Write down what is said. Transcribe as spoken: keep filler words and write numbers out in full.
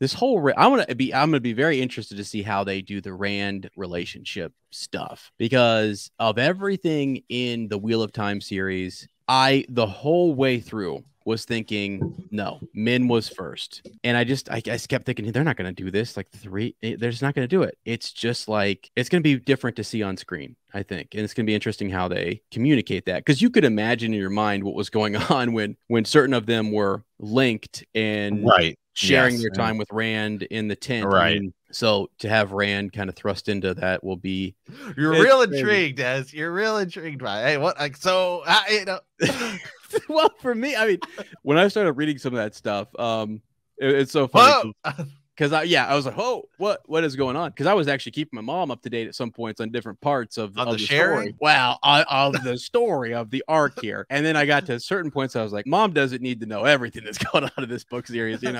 this whole, I want to be, I'm going to be very interested to see how they do the Rand relationship stuff, because of everything in the Wheel of Time series, I, the whole way through was thinking, no, Min was first. And I just, I, I just kept thinking, they're not going to do this. Like three, they're just not going to do it. It's just like, it's going to be different to see on screen, I think. And it's going to be interesting how they communicate that. Because you could imagine in your mind what was going on when, when certain of them were linked and right. sharing yes. their time with Rand in the tent. Right. And so to have Rand kind of thrust into that will be. You're real intrigued, Des. You're real intrigued by it. Hey, what? Like, so, I, you know. Well, for me, I mean, when I started reading some of that stuff, um, it, it's so funny. Because, I, yeah, I was like, oh, what, what is going on? Because I was actually keeping my mom up to date at some points on different parts of, of the, the story. Wow, well, of the story of the arc here. And then I got to certain points. I was like, Mom doesn't need to know everything that's going on in this book series, you know?